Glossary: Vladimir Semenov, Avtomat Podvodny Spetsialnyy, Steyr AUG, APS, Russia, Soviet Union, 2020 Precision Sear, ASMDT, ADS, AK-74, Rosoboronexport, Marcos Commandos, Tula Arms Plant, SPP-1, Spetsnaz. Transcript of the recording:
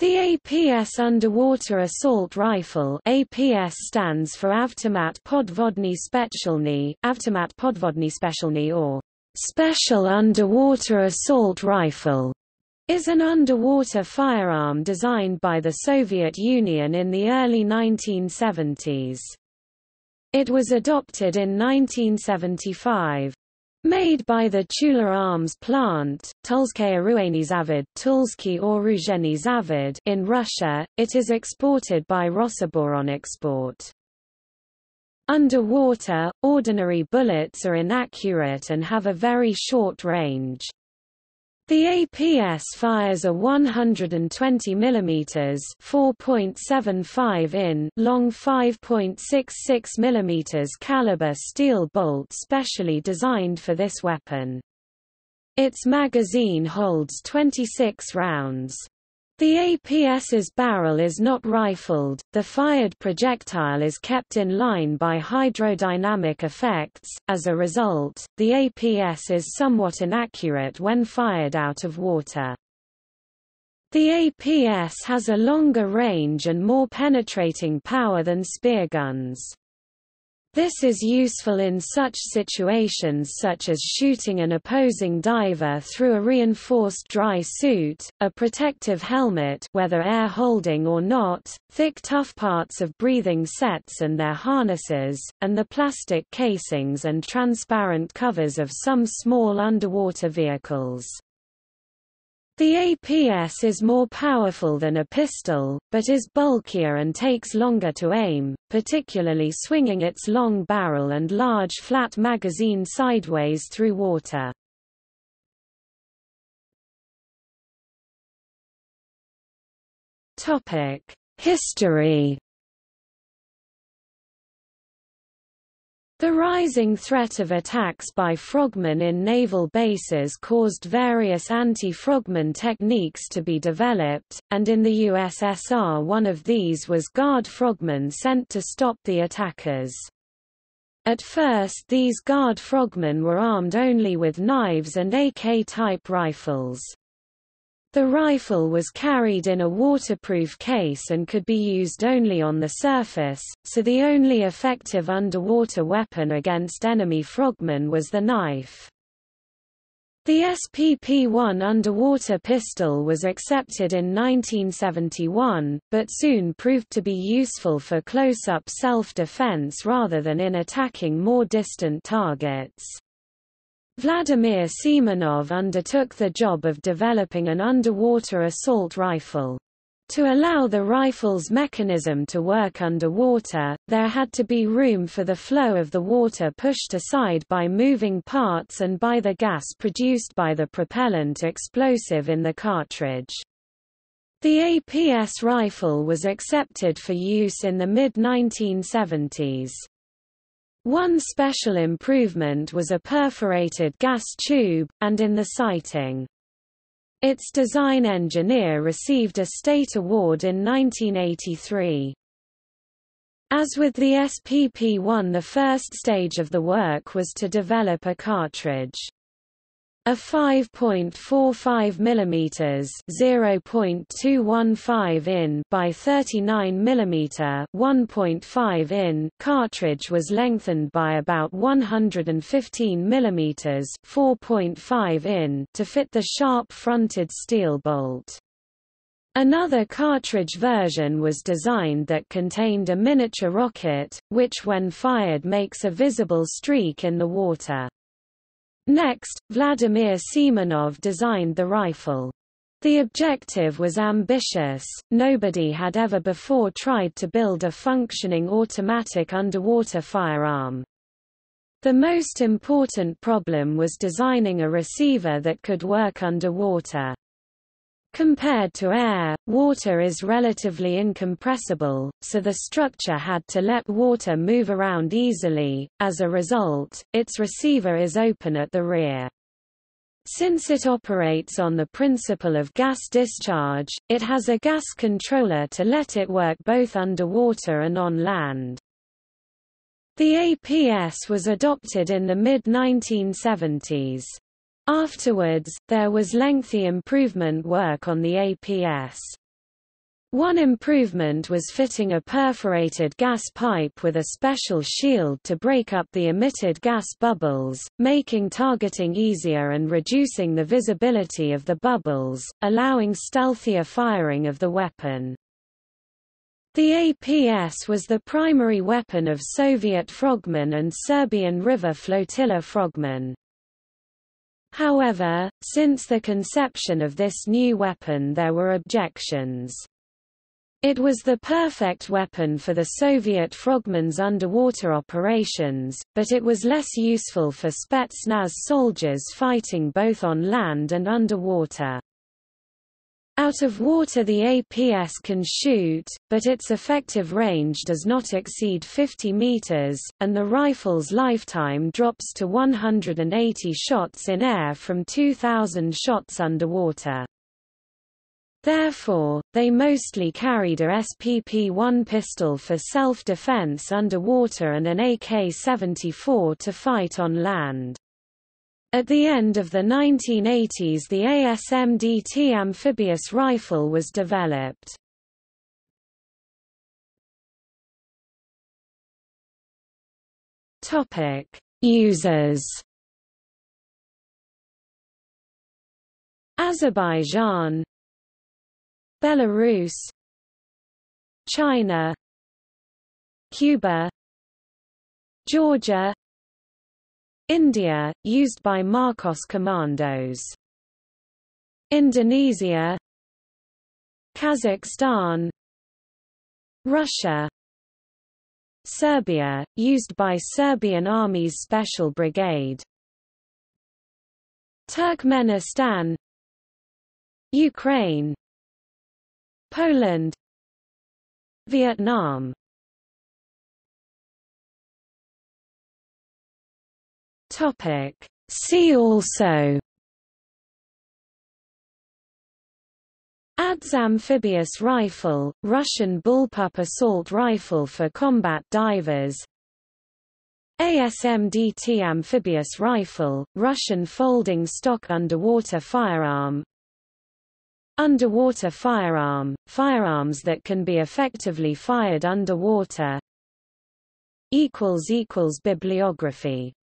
The APS underwater assault rifle (APS) stands for Avtomat Podvodny Spetsialnyy, or Special Underwater Assault Rifle, is an underwater firearm designed by the Soviet Union in the early 1970s. It was adopted in 1975. Made by the Tula Arms Plant, Tulskaya Ruenizavod, Tulsky Orujenizavod in Russia, it is exported by Rosoboronexport. Underwater, ordinary bullets are inaccurate and have a very short range. The APS fires a 120 mm 4.75 in long 5.66 mm caliber steel bolt specially designed for this weapon. Its magazine holds 26 rounds. The APS's barrel is not rifled, the fired projectile is kept in line by hydrodynamic effects. As a result, the APS is somewhat inaccurate when fired out of water. The APS has a longer range and more penetrating power than spear guns. This is useful in such situations such as shooting an opposing diver through a reinforced dry suit, a protective helmet whether air-holding or not, thick tough parts of breathing sets and their harnesses, and the plastic casings and transparent covers of some small underwater vehicles. The APS is more powerful than a pistol, but is bulkier and takes longer to aim, particularly swinging its long barrel and large flat magazine sideways through water. History. The rising threat of attacks by frogmen in naval bases caused various anti-frogmen techniques to be developed, and in the USSR one of these was guard frogmen sent to stop the attackers. At first these guard frogmen were armed only with knives and AK-type rifles. The rifle was carried in a waterproof case and could be used only on the surface, so the only effective underwater weapon against enemy frogmen was the knife. The SPP-1 underwater pistol was accepted in 1971, but soon proved to be useful for close-up self-defense rather than in attacking more distant targets. Vladimir Semenov undertook the job of developing an underwater assault rifle. To allow the rifle's mechanism to work underwater, there had to be room for the flow of the water pushed aside by moving parts and by the gas produced by the propellant explosive in the cartridge. The APS rifle was accepted for use in the mid-1970s. One special improvement was a perforated gas tube, and in the sighting. Its design engineer received a state award in 1983. As with the SPP-1, the first stage of the work was to develop a cartridge. A 5.45 mm (0.215 in) by 39 mm (1.5 in) cartridge was lengthened by about 115 mm (4.5 in) to fit the sharp-fronted steel bolt. Another cartridge version was designed that contained a miniature rocket, which when fired makes a visible streak in the water. Next, Vladimir Semenov designed the rifle. The objective was ambitious. Nobody had ever before tried to build a functioning automatic underwater firearm. The most important problem was designing a receiver that could work underwater. Compared to air, water is relatively incompressible, so the structure had to let water move around easily. As a result, its receiver is open at the rear. Since it operates on the principle of gas discharge, it has a gas controller to let it work both underwater and on land. The APS was adopted in the mid-1970s. Afterwards, there was lengthy improvement work on the APS. One improvement was fitting a perforated gas pipe with a special shield to break up the emitted gas bubbles, making targeting easier and reducing the visibility of the bubbles, allowing stealthier firing of the weapon. The APS was the primary weapon of Soviet frogmen and Serbian River Flotilla frogmen. However, since the conception of this new weapon there were objections. It was the perfect weapon for the Soviet frogmen's underwater operations, but it was less useful for Spetsnaz soldiers fighting both on land and underwater. Out of water the APS can shoot, but its effective range does not exceed 50 meters, and the rifle's lifetime drops to 180 shots in air from 2,000 shots underwater. Therefore, they mostly carried a SPP-1 pistol for self-defense underwater and an AK-74 to fight on land. At the end of the 1980s the ASMDT amphibious rifle was developed. Users. Azerbaijan, Belarus, China, Cuba, Georgia, India, used by Marcos Commandos, Indonesia, Kazakhstan, Russia, Serbia, used by Serbian Army's Special Brigade, Turkmenistan, Ukraine, Poland, Vietnam. Topic. See also: ADS amphibious rifle, Russian bullpup assault rifle for combat divers, ASMDT amphibious rifle, Russian folding stock underwater firearm. Underwater firearm, firearms that can be effectively fired underwater. == Bibliography